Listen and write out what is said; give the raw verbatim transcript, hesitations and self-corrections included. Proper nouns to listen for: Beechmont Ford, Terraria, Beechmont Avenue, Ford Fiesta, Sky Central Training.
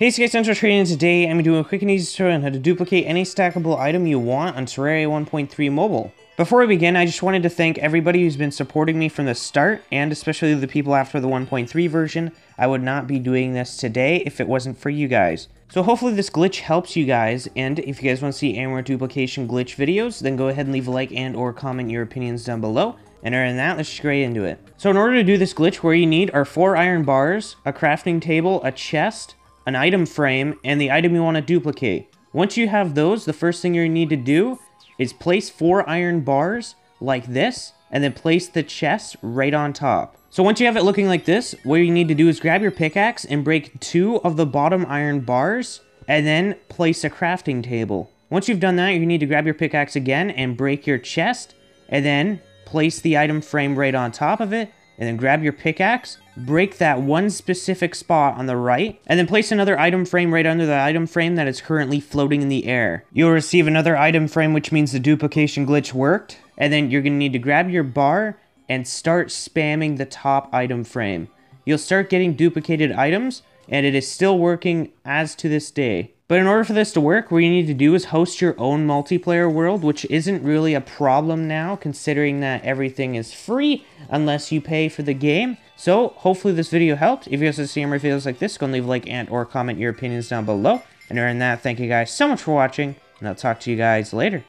Hey Sky Central Training, today I'm doing a quick and easy tutorial on how to duplicate any stackable item you want on Terraria one point three mobile. Before we begin, I just wanted to thank everybody who's been supporting me from the start, and especially the people after the one point three version. I would not be doing this today if it wasn't for you guys. So hopefully this glitch helps you guys, and if you guys want to see any more duplication glitch videos, then go ahead and leave a like and or comment your opinions down below. And other than that, let's just get right into it. So in order to do this glitch, where you need are four iron bars, a crafting table, a chest, an item frame, and the item you want to duplicate. Once you have those, the first thing you need to do is place four iron bars like this, and then place the chest right on top. So once you have it looking like this, what you need to do is grab your pickaxe and break two of the bottom iron bars, and then place a crafting table. Once you've done that, you need to grab your pickaxe again and break your chest, and then place the item frame right on top of it, and then grab your pickaxe, break that one specific spot on the right, and then place another item frame right under the item frame that is currently floating in the air. You'll receive another item frame, which means the duplication glitch worked, and then you're going to need to grab your bar and start spamming the top item frame. You'll start getting duplicated items, and it is still working as to this day. But in order for this to work, what you need to do is host your own multiplayer world, which isn't really a problem now, considering that everything is free unless you pay for the game. So hopefully this video helped. If you guys want to see more videos like this, go and leave a like and or comment your opinions down below. And other than that, thank you guys so much for watching, and I'll talk to you guys later.